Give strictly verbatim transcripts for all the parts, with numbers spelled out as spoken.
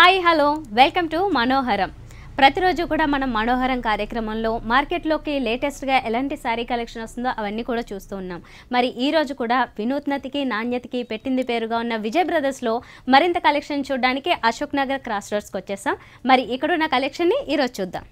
Hi hello welcome to మనోహరం. ప్రతిరోజు కూడా మనం మనోహరం కార్యక్రమంలో మార్కెట్లోకి లేటెస్ట్గా ఎలాంటి శారీ కలెక్షన్ వస్తుందో అవన్నీ కూడా చూస్తూ ఉన్నాం. మరి ఈరోజు కూడా వినూత్నతకి నాణ్యతకి పెట్టింది పేరుగా ఉన్న విజయ్ బ్రదర్స్లో మరింత కలెక్షన్ చూడడానికి అశోక్ నగర్ క్రాస్ రోడ్స్కి వచ్చేసాం. మరి ఇక్కడున్న కలెక్షన్ని ఈరోజు చూద్దాం.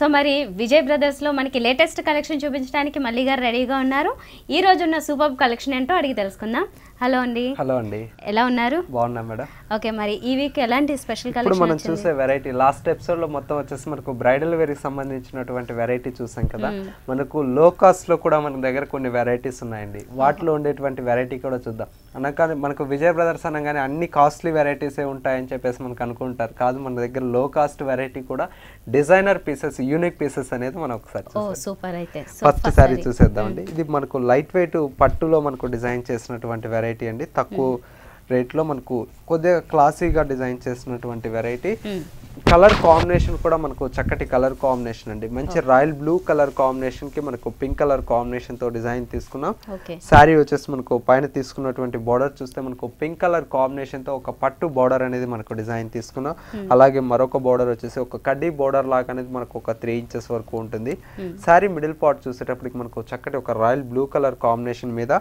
సో మరి విజయ్ బ్రదర్స్లో మనకి లేటెస్ట్ కలెక్షన్ చూపించడానికి మళ్ళీ గారు రెడీగా ఉన్నారు. ఈ రోజు ఉన్న సూపర్ కలెక్షన్ ఏంటో అడిగి తెలుసుకుందాం. హలో అండి. హలో అండి, ఎలా ఉన్నారు? బాగున్నాం మేడం. ఓకే, మరి ఈ వీక్ ఎలాంటి స్పెషల్ కలెక్షన్? ఇప్పుడు మనం చూసే వెరైటీ లాస్ట్ ఎపిసోడ్ లో మొత్తం వచ్చేసి మనకు బ్రైడల్ వేర్ కి సంబంధించినటువంటి వెరైటీ చూసాం కదా. మనకు లో కాస్ట్ లో కూడా మన దగ్గర కొన్ని వెరైటీస్ ఉన్నాయండి. వాటిలో ఉండేటువంటి వెరైటీ కూడా చూద్దాం. అనగానే మనకు విజయ్ బ్రదర్స్ అనగానే అన్ని కాస్ట్లీ వెరైటీసే ఉంటాయని చెప్పేసి మనకు అనుకుంటారు. కాదు, మన దగ్గర లో కాస్ట్ వెరైటీ కూడా డిజైనర్ పీసెస్, యూనిక్ పీసెస్ అనేది మనం ఒకసారి సూపర్ అయితే ఫస్ట్ సారీ చూసేద్దామండి. ఇది మనకు లైట్ వెయిట్ పట్టులో మనకు డిజైన్ చేసినటువంటి వెరైటీ అండి. తక్కువ రేట్లో మనకు కొద్దిగా క్లాసీగా డిజైన్ చేసినటువంటి వెరైటీ. కలర్ కాంబినేషన్ కూడా మనకు చక్కటి కలర్ కాంబినేషన్ అండి. మంచి రాయల్ బ్లూ కలర్ కాంబినేషన్ కి మనకు పింక్ కలర్ కాంబినేషన్ తో డిజైన్ తీసుకున్నాం. శారీ వచ్చేసి మనకు పైన తీసుకున్నటువంటి బార్డర్ చూస్తే మనకు పింక్ కలర్ కాంబినేషన్ తో ఒక పట్టు బార్డర్ అనేది మనకు డిజైన్ తీసుకున్నాం. అలాగే మరొక బార్డర్ వచ్చేసి ఒక కడ్డీ బార్డర్ లాగా అనేది మనకు ఒక త్రీ ఇంచెస్ వరకు ఉంటుంది. శారీ మిడిల్ పార్ట్ చూసేటప్పటికి మనకు చక్కటి ఒక రాయల్ బ్లూ కలర్ కాంబినేషన్ మీద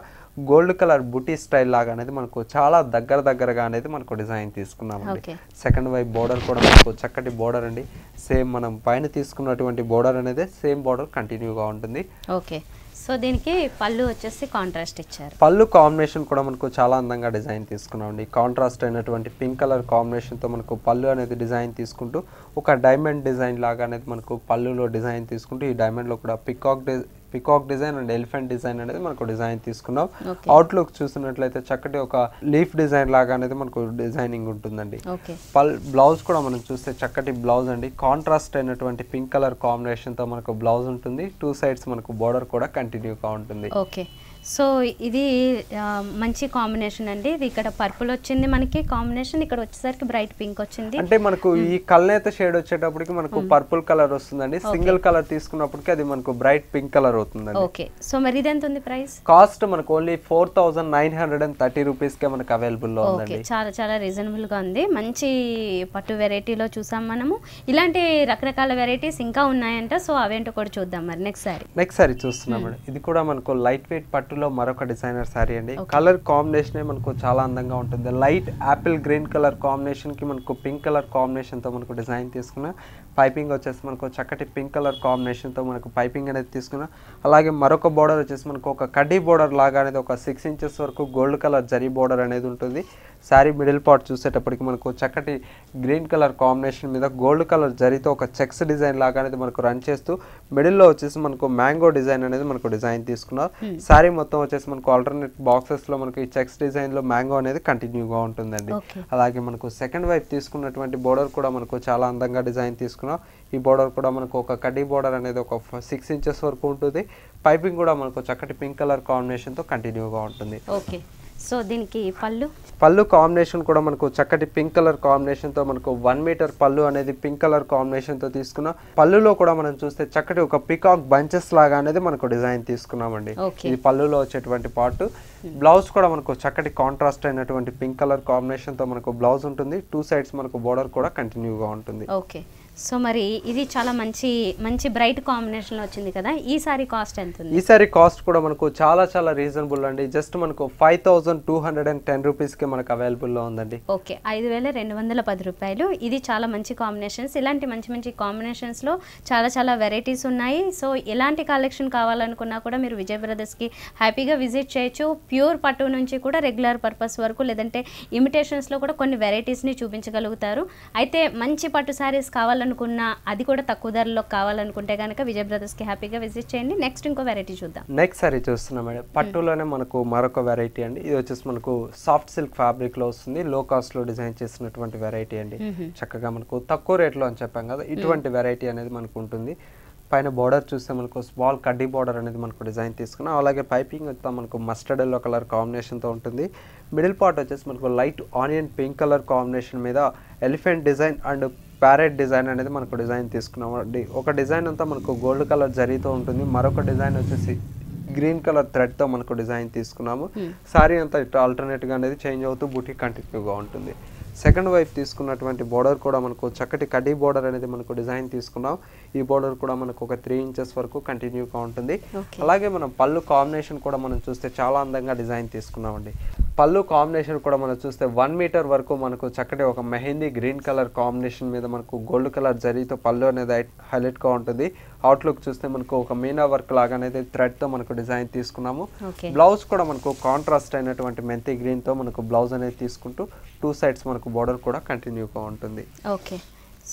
గోల్డ్ కలర్ బుటీ స్టైల్ లాగా అనేది మనకు చాలా దగ్గర దగ్గరగా అనేది మనకు డిజైన్ తీసుకున్నాం అండి. సెకండ్ వైపు బోర్డర్ కూడా మనకు చక్కటి బోర్డర్ అండి. సేమ్ మనం పైన తీసుకున్నటువంటి బోర్డర్ అనేది సేమ్ బోర్డర్ కంటిన్యూగా ఉంటుంది. ఓకే, సో దీనికి పళ్ళు వచ్చేసి కాంట్రాస్ట్ ఇచ్చారు. పళ్ళు కాంబినేషన్ కూడా మనకు చాలా అందంగా డిజైన్ తీసుకున్నామండి. కాంట్రాస్ట్ అయినటువంటి పింక్ కలర్ కాంబినేషన్ తో మనకు పళ్ళు అనేది డిజైన్ తీసుకుంటూ ఒక డైమండ్ డిజైన్ లాగా అనేది మనకు పళ్ళులో డిజైన్ తీసుకుంటూ ఈ డైమండ్ లో కూడా peacock peacock design and elephant design అనేది మనకు డిజైన్ తీసుకున్నాం. అవుట్లుక్ చూసినట్లయితే చక్కటి ఒక లీఫ్ డిజైన్ లాగా అనేది మనకు డిజైనింగ్ ఉంటుందండి. బ్లౌజ్ కూడా మనం చూస్తే చక్కటి బ్లౌజ్ అండి. కాంట్రాస్ట్ అయినటువంటి పింక్ కలర్ కాంబినేషన్ తో మనకు బ్లౌజ్ ఉంటుంది. టూ సైడ్స్ మనకు బోర్డర్ కూడా కంటిన్యూగా ఉంటుంది. ఓకే, సో ఇది మంచి కాంబినేషన్ అండి. ఇది ఇక్కడ పర్పుల్ వచ్చింది మనకి కాంబినేషన్, ఇక్కడ వచ్చేసరికి బ్రైట్ పింక్ వచ్చింది. అంటే మనకు ఈ కల్నేత షేడ్ వచ్చేటప్పటికి మనకు పర్పుల్ కలర్ వస్తుందండి. సింగిల్ కలర్ తీసుకున్నప్పటికీ అది మనకు బ్రైట్ పింక్ కలర్ అవుతుందండి. ఓకే, సో మరి ఇది ఎంత ఉంది ప్రైస్? కాస్ట్ మనకు only four thousand nine hundred and thirty rupees కే మనకు అవైలబుల్ లో ఉందండి. చాలా చాలా రీజనబుల్ గా ఉంది. మంచి పట్టు వెరైటీలో చూసాం మనము. ఇలాంటి రకరకాల వెరైటీస్ ఇంకా ఉన్నాయంట, సో అవేంటో కూడా చూద్దాం మరి నెక్స్ట్ సారీ. నెక్స్ట్ సారీ చూస్తున్నాం. ఇది కూడా మనకు లైట్ వెయిట్ పట్టు లో మరొక డిజైనర్ సారీ అండి. కలర్ కాంబినేషన్ మనకు చాలా అందంగా ఉంటుంది. Light apple green colour combination కి మనకు పింక్ కలర్ కాంబినేషన్ తో మనకు డిజైన్ తీసుకున్న పైపింగ్ వచ్చేసి మనకు చక్కటి పింక్ కలర్ కాంబినేషన్ తో మనకు పైపింగ్ అనేది తీసుకున్నాం. అలాగే మరొక బోర్డర్ వచ్చేసి మనకు ఒక కడ్డీ బోర్డర్ లాగా అనేది ఒక సిక్స్ ఇంచెస్ వరకు గోల్డ్ కలర్ జరీ బోర్డర్ అనేది ఉంటుంది. శారీ మిడిల్ పార్ట్ చూసేటప్పటికి మనకు చక్కటి గ్రీన్ కలర్ కాంబినేషన్ మీద గోల్డ్ కలర్ జరీతో ఒక చెక్స్ డిజైన్ లాగా అనేది మనకు రన్ చేస్తూ మిడిల్లో వచ్చేసి మనకు మ్యాంగో డిజైన్ అనేది మనకు డిజైన్ తీసుకున్నాం. శారీ మొత్తం వచ్చేసి మనకు ఆల్టర్నేట్ బాక్సెస్ లో మనకు ఈ చెక్స్ డిజైన్ లో మ్యాంగో అనేది కంటిన్యూగా ఉంటుందండి. అలాగే మనకు సెకండ్ వైపు తీసుకున్నటువంటి బోర్డర్ కూడా మనకు చాలా అందంగా డిజైన్ తీసుకున్నాం. ఈ బోర్డర్ కూడా మనకు ఒక కడ్డీ బోర్డర్ అనేది ఒక సిక్స్ ఇంచెస్ వరకు ఉంటుంది. పైపింగ్ కూడా మనకు చక్కటి పింక్ కలర్ కాంబినేషన్ తో కంటిన్యూగా ఉంటుంది. ఓకే, సో దీనికి పళ్ళు పళ్ళు కాంబినేషన్ కూడా మనకు చక్కటి పింక్ కలర్ కాంబినేషన్ తో మనకు వన్ మీటర్ పళ్ళు అనేది పింక్ కలర్ కాంబినేషన్ తో తీసుకున్నాం. పళ్ళులో కూడా మనం చూస్తే చక్కటి ఒక పికాక్ బంచెస్ లాగా అనేది మనకు డిజైన్ తీసుకున్నామండి. ఇది పళ్ళులో వచ్చేటువంటి పార్ట్. బ్లౌజ్ కూడా మనకు చక్కటి కాంట్రాస్ట్ అయినటువంటి పింక్ కలర్ కాంబినేషన్ తో మనకు బ్లౌజ్ ఉంటుంది. టూ సైడ్స్ మనకు బోర్డర్ కూడా కంటిన్యూగా ఉంటుంది. ఓకే, సో మరి ఇది చాలా మంచి మంచి బ్రైట్ కాంబినేషన్ లో వచ్చింది కదా. ఈ సారీ కాస్ట్ ఎంత ఉంది? ఈ సారీ కాస్ట్ కూడా మనకు చాలా చాలా రీజనబుల్ అండి. జస్ట్ మనకు five thousand two hundred and ten rupees కి మనకు అవైలబుల్ లో ఉందండి. ఓకే, ఐదు వేల రెండు వందల పది రూపాయలు. ఇది చాలా మంచి కాంబినేషన్స్. ఇలాంటి మంచి మంచి కాంబినేషన్స్ లో చాలా చాలా వెరైటీస్ ఉన్నాయి. సో ఎలాంటి కలెక్షన్ కావాలనుకున్నా కూడా మీరు విజయ్ బ్రదర్స్ కి హ్యాపీగా విజిట్ చేయొచ్చు. ప్యూర్ పట్టు నుంచి కూడా రెగ్యులర్ పర్పస్ వరకు లేదంటే ఇమిటేషన్స్ లో కూడా కొన్ని వెరైటీస్ ని చూపించగలుగుతారు. అయితే మంచి పట్టు సారీస్ కావాలని అనుకున్నా అది కూడా తక్కువ ధరలో కావాలనుకుంటే కనుక విజయ్ బ్రదర్స్ కి హ్యాపీగా విజిట్ చేయండి. నెక్స్ట్ ఇంకో వెరైటీ చూద్దాం. నెక్స్ట్ సారీ చూస్తున్నాం మేడం. పట్టులోనే మనకు మరొక వెరైటీ అండి. ఇది వచ్చేసి మనకు సాఫ్ట్ సిల్క్ ఫ్యాబ్రిక్ లో వస్తుంది. లో కాస్ట్ లో డిజైన్ చేసినటువంటి వెరైటీ అండి. చక్కగా మనకు తక్కువ రేట్ లో అని చెప్పాం కదా, ఇటువంటి వెరైటీ అనేది మనకు ఉంటుంది. పైన బోర్డర్ చూస్తే మనకు స్మాల్ కడ్డీ బోర్డర్ అనేది మనకు డిజైన్ తీసుకున్నాం. అలాగే పైపింగ్ అంతా మనకు మస్టర్డ్ ఎల్లో కలర్ కాంబినేషన్తో ఉంటుంది. మిడిల్ పార్ట్ వచ్చేసి మనకు light onion pink colour combination మీద elephant design and parrot design అనేది మనకు డిజైన్ తీసుకున్నాం. ఒక డిజైన్ అంతా మనకు గోల్డ్ కలర్ జరీతో ఉంటుంది. మరొక డిజైన్ వచ్చేసి green color thread tho manaku design తీసుకున్నాము saree anta alternate ga అనేది change అవుతూ బూటీ కంటిన్యూ గా ఉంటుంది సెకండ్ వైపు తీసుకున్నటువంటి బోర్డర్ కూడా మనకు చక్కటి కడి బోర్డర్ అనేది మనకు డిజైన్ తీసుకున్నాం ఈ బోర్డర్ కూడా మనకు ఒక three ఇంచెస్ వరకు కంటిన్యూ గా ఉంటుంది అలాగే మనం పల్లు కాంబినేషన్ కూడా మనం చూస్తే చాలా అందంగా డిజైన్ తీసుకున్నామండి పల్లు కాంబినేషన్ కూడా మనం చూస్తే one మీటర్ వరకు మనకు చక్కటి ఒక మెహందీ గ్రీన్ కలర్ కాంబినేషన్ మీద మనకు గోల్డ్ కలర్ జరీతో పల్లు అనేది హైలైట్ గా ఉంటుంది అవుట్ లుక్ చూస్తే మనకు ఒక మీనా వర్క్ లాగా అనేది థ్రెడ్ తో మనకు డిజైన్ తీసుకున్నాము బ్లౌజ్ కూడా మనకు కాంట్రాస్ట్ అయినటువంటి మెంతి గ్రీన్ తో మనకు బ్లౌజ్ అనేది తీసుకుంటూ టూ సైడ్స్ మనకు బోర్డర్ కూడా కంటిన్యూ గా ఉంటుంది ఓకే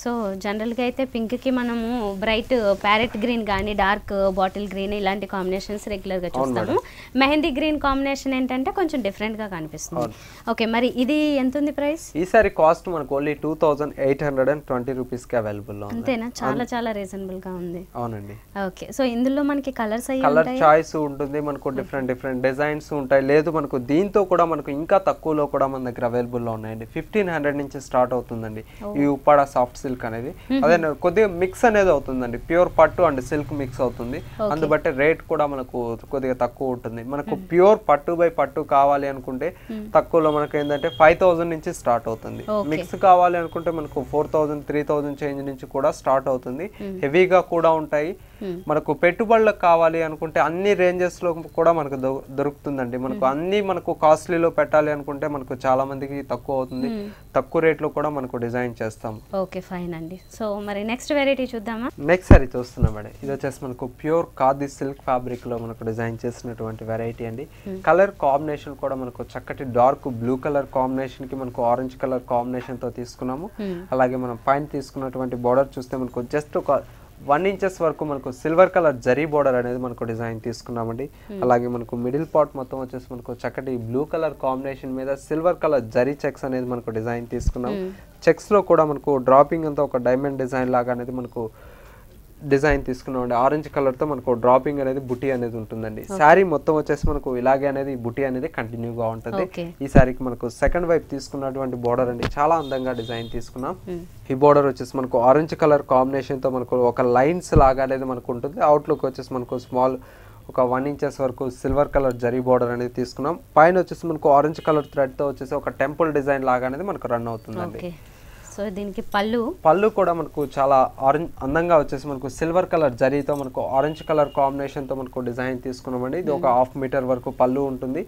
సో జనరల్ గా అయితే పింక్ కి మనము బ్రైట్ ప్యారెట్ గ్రీన్ గాని డార్క్ బాటిల్ గ్రీన్ ఇలాంటి కాంబినేషన్స్ రెగ్యులర్ గా చూస్తాము మెహందీ గ్రీన్ కాంబినేషన్ ఏంటంటే కొంచెం డిఫరెంట్ గా కనిపిస్తుంది ఓకే మరి ఇది ఎంత ఉంది ప్రైస్ ఈ సారీ కాస్ట్ మనకు only two thousand eight hundred twenty rupees కి అవైలబుల్ ఉంది అంతేనా చాలా చాలా రీజనబుల్ గా ఉంది అవునండి ఓకే సో ఇందులో మనకి కలర్స్ అయ్యి ఉంటాయి కలర్ చాయిస్ ఉంటుంది మనకు డిఫరెంట్ డిఫరెంట్ డిజైన్స్ ఉంటాయి లేదు మనకు దీంతో కూడా మనకు ఇంకా తక్కువలో కూడా మన దగ్గర అవైలబుల్ లో ఉన్నాయండి fifteen hundred నుంచి స్టార్ట్ అవుతుందండి ఈ ఉప్పాడ సాఫ్ట్ సిల్క్ అనేది అదే కొద్దిగా మిక్స్ అనేది అవుతుందండి ప్యూర్ పట్టు అండ్ సిల్క్ మిక్స్ అవుతుంది అందుబట్టి రేట్ కూడా మనకు కొద్దిగా తక్కువ ఉంటుంది మనకు ప్యూర్ పట్టు బై పట్టు కావాలి అనుకుంటే తక్కువలో మనకు ఏంటంటే ఫైవ్ థౌసండ్ నుంచి స్టార్ట్ అవుతుంది మిక్స్ కావాలి అనుకుంటే మనకు four thousand three thousand change నుంచి కూడా స్టార్ట్ అవుతుంది హెవీగా కూడా ఉంటాయి మనకు పెట్టుబడులకు కావాలి అనుకుంటే అన్ని రేంజెస్ లో కూడా మనకు దొరుకుతుందండి మనకు అన్ని మనకు కాస్ట్లీలో పెట్టాలి అనుకుంటే మనకు చాలా మందికి తక్కువ అవుతుంది తక్కువ రేట్ లో కూడా మనకు డిజైన్ చేస్తాము ఓకే ఫైన్ అండి సో మరి నెక్స్ట్ వెరైటీ చూద్దామా నెక్స్ట్ సారీ చూస్తున్నాం అండి ఇది వచ్చేసి మనకు ప్యూర్ ఖాదీ సిల్క్ ఫ్యాబ్రిక్ లో మనకు డిజైన్ చేసినటువంటి వెరైటీ అండి కలర్ కాంబినేషన్ కూడా మనకు చక్కటి డార్క్ బ్లూ కలర్ కాంబినేషన్ కి మనకు ఆరెంజ్ కలర్ కాంబినేషన్ తో తీసుకున్నాము అలాగే మనం పైన తీసుకున్నటువంటి బోర్డర్ చూస్తే మనకు జస్ట్ ఒక వన్ ఇంచెస్ వరకు మనకు సిల్వర్ కలర్ జరీ బోర్డర్ అనేది మనకు డిజైన్ తీసుకున్నామండి అలాగే మనకు మిడిల్ పార్ట్ మొత్తం వచ్చేసి మనకు చక్కటి బ్లూ కలర్ కాంబినేషన్ మీద సిల్వర్ కలర్ జరీ చెక్స్ అనేది మనకు డిజైన్ తీసుకున్నాం చెక్స్ లో కూడా మనకు డ్రాపింగ్ అంతా ఒక డైమండ్ డిజైన్ లాగా అనేది మనకు డిజైన్ తీసుకున్నామండి ఆరెంజ్ కలర్ తో మనకు డ్రాపింగ్ అనేది బుటీ అనేది ఉంటుందండి శారీ మొత్తం వచ్చేసి మనకు ఇలాగే అనేది బుటీ అనేది కంటిన్యూగా ఉంటుంది ఈ శారీకి మనకు సెకండ్ వైపు తీసుకున్నటువంటి బోర్డర్ అండి చాలా అందంగా డిజైన్ తీసుకున్నాం ఈ బోర్డర్ వచ్చేసి మనకు ఆరెంజ్ కలర్ కాంబినేషన్ తో మనకు ఒక లైన్స్ లాగా అనేది మనకు ఉంటుంది అవుట్లుక్ వచ్చేసి మనకు స్మాల్ ఒక వన్ ఇంచెస్ వరకు సిల్వర్ కలర్ జరీ బోర్డర్ అనేది తీసుకున్నాం పైన వచ్చేసి మనకు ఆరెంజ్ కలర్ థ్రెడ్ తో వచ్చేసి ఒక టెంపుల్ డిజైన్ లాగా అనేది మనకు రన్ అవుతుందండి సో దీనికి పళ్ళు పళ్ళు కూడా మనకు చాలా ఆరెంజ్ అందంగా వచ్చేసి మనకు సిల్వర్ కలర్ జరీతో మనకు ఆరెంజ్ కలర్ కాంబినేషన్ తో మనకు డిజైన్ తీసుకున్నామండి ఇది ఒక హాఫ్ మీటర్ వరకు పళ్ళు ఉంటుంది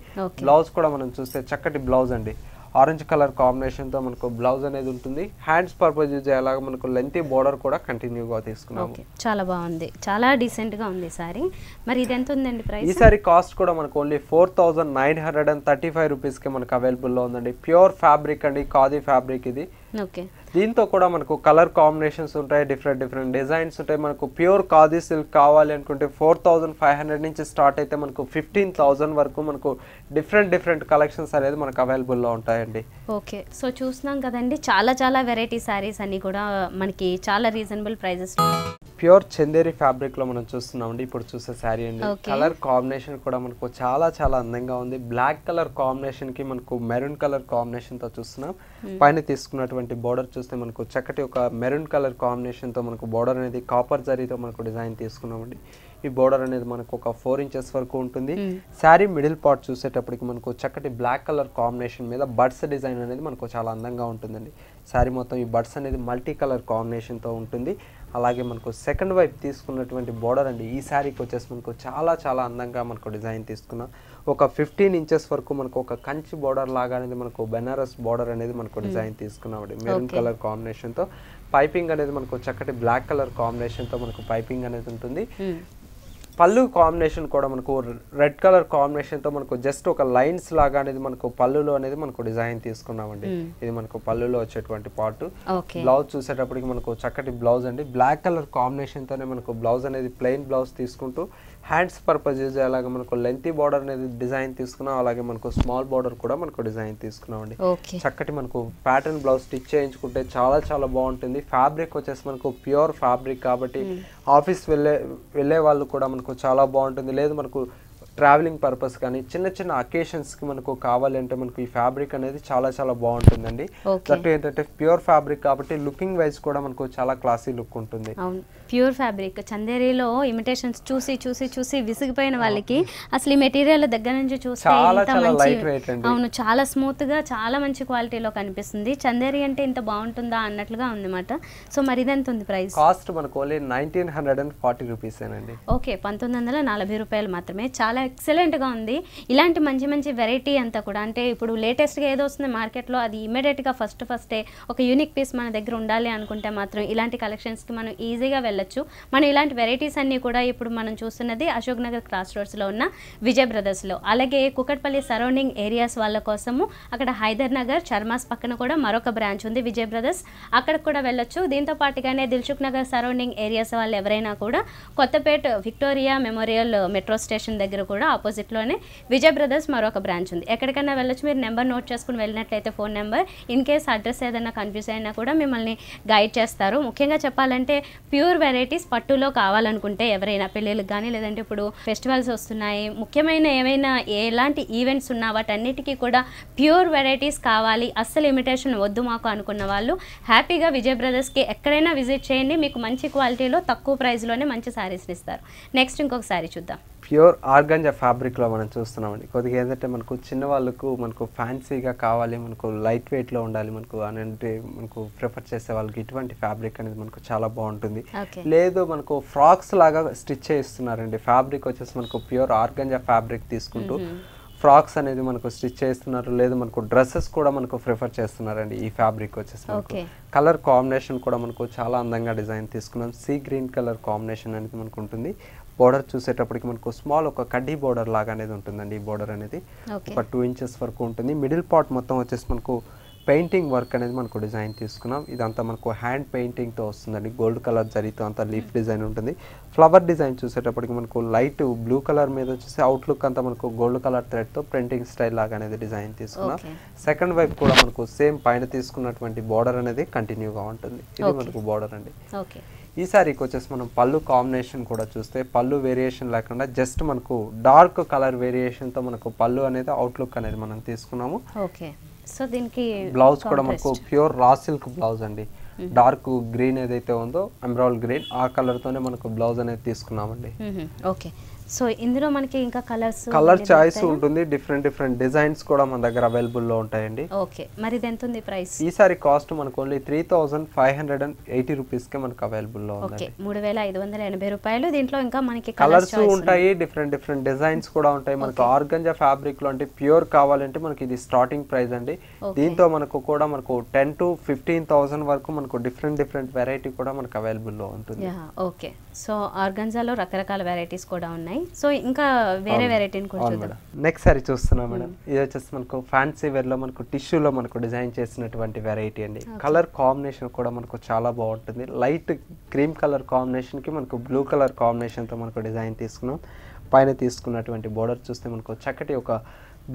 బ్లౌజ్ కూడా మనం చూస్తే చక్కటి బ్లౌజ్ అండి ఆరెంజ్ కలర్ కాంబినేషన్ తో మనకు బ్లౌజ్ అనేది ఉంటుంది హ్యాండ్స్ పర్పస్ యూజ్ అయ్యేలాగా మనకు లెంతీ బోర్డర్ కూడా కంటిన్యూగా తీసుకున్నాము చాలా బాగుంది చాలా డీసెంట్ గా ఉంది సారీ మరి ఇది ఎంత ఉందండి ప్రైస్ ఈ సారీ కాస్ట్ కూడా మనకు only four thousand nine hundred and thirty five rupees కి మనకు అవైలబుల్ లో ఉందండి ప్యూర్ ఫ్యాబ్రిక్ అండి ఖాదీ ఫ్యాబ్రిక్ ఇది ఓకే దీంతో కూడా మనకు కలర్ కాంబినేషన్స్ ఉంటాయి డిఫరెంట్ డిఫరెంట్ డిజైన్స్ ఉంటాయి మనకు ప్యూర్ ఖాదీ సిల్క్ కావాలి అనుకుంటే ఫోర్ థౌసండ్ ఫైవ్ హండ్రెడ్ నుంచి స్టార్ట్ అయితే మనకు ఫిఫ్టీన్ థౌసండ్ వరకు మనకు డిఫరెంట్ డిఫరెంట్ కలెక్షన్స్ అనేది మనకు అవైలబుల్లో ఉంటాయండి ఓకే సో చూస్తున్నాం కదండి చాలా చాలా వెరైటీ సారీస్ అన్ని కూడా మనకి చాలా reasonable prices pure Chanderi fabric లో మనం చూస్తున్నాం అండి ఇప్పుడు చూసే శారీ అండి కలర్ కాంబినేషన్ కూడా మనకు చాలా చాలా అందంగా ఉంది బ్లాక్ కలర్ కాంబినేషన్ కి మనకు మెరూన్ కలర్ కాంబినేషన్ తో చూస్తున్నాం పైన తీసుకున్నటువంటి బోర్డర్ చూస్తే మనకు చక్కటి ఒక మెరూన్ కలర్ కాంబినేషన్ తో మనకు బోర్డర్ అనేది కాపర్ జరీతో మనకు డిజైన్ తీసుకున్నామండి ఈ బోర్డర్ అనేది మనకు ఒక ఫోర్ ఇంచెస్ వరకు ఉంటుంది శారీ మిడిల్ పార్ట్ చూసేటప్పటికి మనకు చక్కటి బ్లాక్ కలర్ కాంబినేషన్ మీద బడ్స్ డిజైన్ అనేది మనకు చాలా అందంగా ఉంటుందండి శారీ మొత్తం ఈ బడ్స్ అనేది మల్టీ కలర్ కాంబినేషన్ తో ఉంటుంది అలాగే మనకు సెకండ్ వైపు తీసుకున్నటువంటి బోర్డర్ అండి ఈ శారీకి వచ్చేసి మనకు చాలా చాలా అందంగా మనకు డిజైన్ తీసుకున్నాం ఒక ఫిఫ్టీన్ ఇంచెస్ వరకు మనకు ఒక కంచి బోర్డర్ లాగా అనేది మనకు బెనారస్ బోర్డర్ అనేది మనకు డిజైన్ తీసుకున్నాం అండి మెరూన్ కలర్ కాంబినేషన్ తో పైపింగ్ అనేది మనకు చక్కటి బ్లాక్ కలర్ కాంబినేషన్ తో మనకు పైపింగ్ అనేది ఉంటుంది పళ్ళు కాంబినేషన్ కూడా మనకు రెడ్ కలర్ కాంబినేషన్ తో మనకు జస్ట్ ఒక లైన్స్ లాగా అనేది మనకు పళ్ళులో అనేది మనకు డిజైన్ తీసుకున్నామండి ఇది మనకు పళ్ళులో వచ్చేటువంటి పార్ట్ బ్లౌజ్ చూసేటప్పటికి మనకు చక్కటి బ్లౌజ్ అండి బ్లాక్ కలర్ కాంబినేషన్ తోనే మనకు బ్లౌజ్ అనేది ప్లెయిన్ బ్లౌజ్ తీసుకుంటూ హ్యాండ్స్ పర్పస్ యూజ్ అలాగే మనకు లెంతీ బోర్డర్ అనేది డిజైన్ తీసుకున్నాం అలాగే మనకు స్మాల్ బోర్డర్ కూడా మనకు డిజైన్ తీసుకున్నామండి చక్కటి మనకు ప్యాటర్న్ బ్లౌజ్ స్టిచ్ చేయించుకుంటే చాలా చాలా బాగుంటుంది ఫ్యాబ్రిక్ వచ్చేసి మనకు ప్యూర్ ఫ్యాబ్రిక్ కాబట్టి ఆఫీస్ వెళ్ళే వెళ్ళే వాళ్ళు కూడా మనకు చాలా బాగుంటుంది లేదు మనకు traveling purpose kani chinna chinna occasions ki manaku kavalante manaku ee fabric anedi chaala chaala baaguntundandi that entante pure fabric kabatti looking wise kuda manaku chaala classy look untundi avun pure fabric chanderi lo imitations chusi chusi chusi visigipoyina valliki asli material daggara nunchi chuste chaala chaala light weight andi avunu chaala smooth ga chaala manchi quality lo kanipistundi chanderi ante inta baagundunda annatluga undamata so mari ident undi price cost manaku only nineteen forty rupees anandi okay nineteen forty రూపాయలు మాత్రమే చాలా excellent గా ఉంది ఇలాంటి మంచి మంచి variety అంతా కూడా అంటే ఇప్పుడు లేటెస్ట్ గా ఏదో వస్తుంది మార్కెట్ లో అది ఇమిడియట్ గా ఫస్ట్ ఫస్ట్ ఒక యూనిక్ పీస్ మన దగ్గర ఉండాలి అనుకుంటే మాత్రం ఇలాంటి కలెక్షన్స్ కి మనం ఈజీగా వెళ్ళొచ్చు మనం ఇలాంటి వెరైటీస్ అన్ని కూడా ఇప్పుడు మనం చూస్తున్నది అశోక్ నగర్ క్రాస్ రోడ్స్ లో ఉన్న విజయ్ బ్రదర్స్ లో అలాగే కుకట్పల్లి సరౌండింగ్ ఏరియాస్ వాళ్ళ కోసము అక్కడ హైదర్ నగర్ చర్మాస్ పక్కన కూడా మరొక బ్రాంచ్ ఉంది విజయ్ బ్రదర్స్ అక్కడ కూడా వెళ్ళొచ్చు దీంతో పాటుగానే దిల్సుఖ్ నగర్ సరౌండింగ్ ఏరియాస్ వాళ్ళు ఎవరైనా కూడా Kothapet Victoria Memorial metro station దగ్గర కూడా ఆపోజిట్ లోనే విజయ్ బ్రదర్స్ మరొక బ్రాంచ్ ఉంది ఎక్కడికైనా వెళ్ళొచ్చు మీరు నెంబర్ నోట్ చేసుకుని వెళ్ళినట్లయితే phone number in case address ఏదైనా కన్ఫ్యూజ్ అయినా కూడా మిమ్మల్ని గైడ్ చేస్తారు ముఖ్యంగా చెప్పాలంటే ప్యూర్ వెరైటీస్ పట్టులో కావాలనుకుంటే ఎవరైనా పెళ్ళిళ్ళకి కానీ లేదంటే ఇప్పుడు ఫెస్టివల్స్ వస్తున్నాయి ముఖ్యమైన ఏమైనా ఎలాంటి ఈవెంట్స్ ఉన్నా వాటన్నిటికీ కూడా ప్యూర్ వెరైటీస్ కావాలి అస్సలు ఇమిటేషన్ వద్దు మాకు అనుకున్న వాళ్ళు హ్యాపీగా విజయ్ బ్రదర్స్కి ఎక్కడైనా విజిట్ చేయండి మీకు మంచి క్వాలిటీలో తక్కువ ప్రైస్లోనే మంచి శారీస్ని ఇస్తారు నెక్స్ట్ ఇంకొక శారీ చూద్దాం ప్యూర్ ఆర్గాంజా ఫ్యాబ్రిక్లో మనం చూస్తున్నామండి కొద్దిగా ఏంటంటే మనకు చిన్న వాళ్ళకు మనకు ఫ్యాన్సీగా కావాలి మనకు లైట్ వెయిట్లో ఉండాలి మనకు అని అంటే మనకు ప్రిఫర్ చేసే వాళ్ళకి ఇటువంటి ఫ్యాబ్రిక్ అనేది మనకు చాలా బాగుంటుంది లేదు మనకు ఫ్రాక్స్ లాగా స్టిచ్ చేస్తున్నారండి ఫ్యాబ్రిక్ వచ్చేసి మనకు ప్యూర్ ఆర్గాంజా ఫ్యాబ్రిక్ తీసుకుంటూ ఫ్రాక్స్ అనేది మనకు స్టిచ్ చేస్తున్నారు లేదు మనకు డ్రెస్సెస్ కూడా మనకు ప్రిఫర్ చేస్తున్నారండి ఈ ఫ్యాబ్రిక్ వచ్చేసి మనకు కలర్ కాంబినేషన్ కూడా మనకు చాలా అందంగా డిజైన్ తీసుకున్నాం సీ గ్రీన్ కలర్ కాంబినేషన్ అనేది మనకు ఉంటుంది బోర్డర్ చూసేటప్పటికి మనకు స్మాల్ ఒక కడ్డీ బోర్డర్ లాగా అనేది ఉంటుందండి ఈ బోర్డర్ అనేది ఒక టూ ఇంచెస్ వరకు ఉంటుంది మిడిల్ పార్ట్ మొత్తం వచ్చేసి మనకు పెయింటింగ్ వర్క్ అనేది మనకు డిజైన్ తీసుకున్నాం ఇదంతా మనకు హ్యాండ్ పెయింటింగ్తో వస్తుందండి గోల్డ్ కలర్ జరితో అంతా లీఫ్ డిజైన్ ఉంటుంది ఫ్లవర్ డిజైన్ చూసేటప్పటికి మనకు లైట్ బ్లూ కలర్ మీద వచ్చేసి అవుట్లుక్ అంతా మనకు గోల్డ్ కలర్ థ్రెడ్తో ప్రింటింగ్ స్టైల్ లాగా అనేది డిజైన్ తీసుకున్నాం సెకండ్ వైపు కూడా మనకు సేమ్ పైన తీసుకున్నటువంటి బార్డర్ అనేది కంటిన్యూగా ఉంటుంది ఇది మనకు బార్డర్ అండి ఈ సారీకి వచ్చేసి మనం పళ్ళు కాంబినేషన్ కూడా చూస్తే పళ్ళు వేరియేషన్ లేకుండా జస్ట్ మనకు డార్క్ కలర్ వేరియేషన్తో మనకు పళ్ళు అనేది అవుట్లుక్ అనేది మనం తీసుకున్నాము ఓకే సో దీనికి బ్లౌజ్ కూడా మనకు ప్యూర్ రా సిల్క్ బ్లౌజ్ అండి డార్క్ గ్రీన్ ఏదైతే ఉందో ఎమరాల్డ్ గ్రీన్ ఆ కలర్తోనే మనకు బ్లౌజ్ అనేది తీసుకున్నామండి ఓకే సో ఇందులో మనకి ఇంకా కలర్స్ కలర్ చాయిస్ ఉంటుంది డిఫరెంట్ డిఫరెంట్ డిజైన్స్ కూడా మన దగ్గర అవైలబుల్ లో ఉంటాయండి ఓకే మరి ఇది ఎంత ఉంది ప్రైస్ ఈ సారీ కాస్ట్ మనకు ఓన్లీ మూడు వేల ఐదు వందల ఎనభై రూపాయస్ కే మనకు అవైలబుల్ లో ఉంది ఓకే మూడు వేల ఐదు వందల ఎనభై రూపాయలు దీంట్లో ఇంకా మనకి కలర్స్ ఉంటాయి డిఫరెంట్ డిఫరెంట్ డిజైన్స్ కూడా ఉంటాయి మనకు ఆర్గాంజా ఫ్యాబ్రిక్ లో అంటే ప్యూర్ కావాలంటే మనకి ఇది స్టార్టింగ్ ప్రైస్ అండి దీంతో మనకు కూడా మనకు పది టు పదిహేను వేల వరకు మనకు డిఫరెంట్ డిఫరెంట్ వెరైటీ కూడా మనకు అవైలబుల్ లో ఉంటుంది యా ఓకే సో ఆర్గాంజాలో రకరకాల వెరైటీస్ కూడా ఉన్నాయి సో ఇంకా వేరే వెరైటీని కూడా చూద్దాం నెక్స్ట్ సారీ చూస్తున్నాం మేడం ఇది వచ్చేసి మనకు ఫ్యాన్సీ వేర్ లో మనకు టిష్యూ లో మనకు డిజైన్ చేసినటువంటి వెరైటీ అండి కలర్ కాంబినేషన్ కూడా మనకు చాలా బాగుంటుంది లైట్ క్రీమ్ కలర్ కాంబినేషన్ కి మనకు బ్లూ కలర్ కాంబినేషన్ తో మనకు డిజైన్ తీసుకున్నాం పైన తీసుకున్నటువంటి బోర్డర్ చూస్తే మనకు చక్కటి ఒక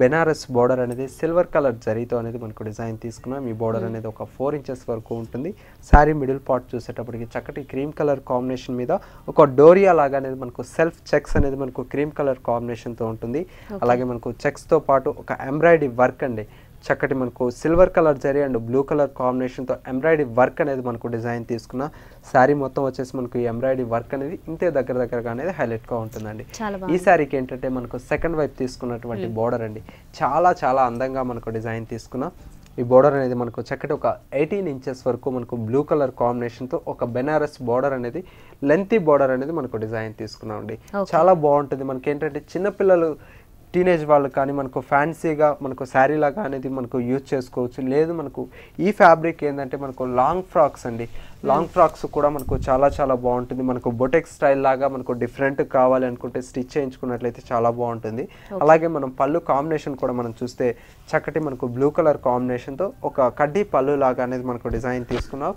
బెనారస్ బోర్డర్ అనేది సిల్వర్ కలర్ జరీతో అనేది మనకు డిజైన్ తీసుకున్నాం ఈ బోర్డర్ అనేది ఒక ఫోర్ ఇంచెస్ వరకు ఉంటుంది శారీ మిడిల్ పార్ట్ చూసేటప్పటికి చక్కటి క్రీమ్ కలర్ కాంబినేషన్ మీద ఒక డోరియా లాగా అనేది మనకు సెల్ఫ్ చెక్స్ అనేది మనకు క్రీమ్ కలర్ కాంబినేషన్తో ఉంటుంది అలాగే మనకు చెక్స్తో పాటు ఒక ఎంబ్రాయిడరీ వర్క్ అండి చక్కటి మనకు silver colour zari and blue colour కాంబినేషన్తో ఎంబ్రాయిడరీ వర్క్ అనేది మనకు డిజైన్ తీసుకున్న శారీ మొత్తం వచ్చేసి మనకు ఈ ఎంబ్రాయిడరీ వర్క్ అనేది ఇంతే దగ్గర దగ్గరగా అనేది హైలైట్గా ఉంటుందండి ఈ శారీకి ఏంటంటే మనకు సెకండ్ వైపు తీసుకున్నటువంటి బోర్డర్ అండి చాలా చాలా అందంగా మనకు డిజైన్ తీసుకున్న ఈ బోర్డర్ అనేది మనకు చక్కటి ఒక ఎయిటీన్ ఇంచెస్ వరకు మనకు బ్లూ కలర్ కాంబినేషన్తో ఒక బెనారస్ బోర్డర్ అనేది లెంతీ బోర్డర్ అనేది మనకు డిజైన్ తీసుకున్నామండి చాలా బాగుంటుంది మనకి ఏంటంటే చిన్నపిల్లలు టీనేజ్ వాళ్ళు కానీ మనకు ఫ్యాన్సీగా మనకు శారీ లాగా అనేది మనకు యూజ్ చేసుకోవచ్చు లేదు మనకు ఈ ఫ్యాబ్రిక్ ఏంటంటే మనకు లాంగ్ ఫ్రాక్స్ అండి లాంగ్ ఫ్రాక్స్ కూడా మనకు చాలా చాలా బాగుంటుంది మనకు బొటెక్ స్టైల్ లాగా మనకు డిఫరెంట్ కావాలి అనుకుంటే స్టిచ్ చేయించుకున్నట్లయితే చాలా బాగుంటుంది అలాగే మనం పళ్ళు కాంబినేషన్ కూడా మనం చూస్తే చక్కటి మనకు బ్లూ కలర్ కాంబినేషన్తో ఒక కడ్డీ పళ్ళు లాగా అనేది మనకు డిజైన్ తీసుకున్నాం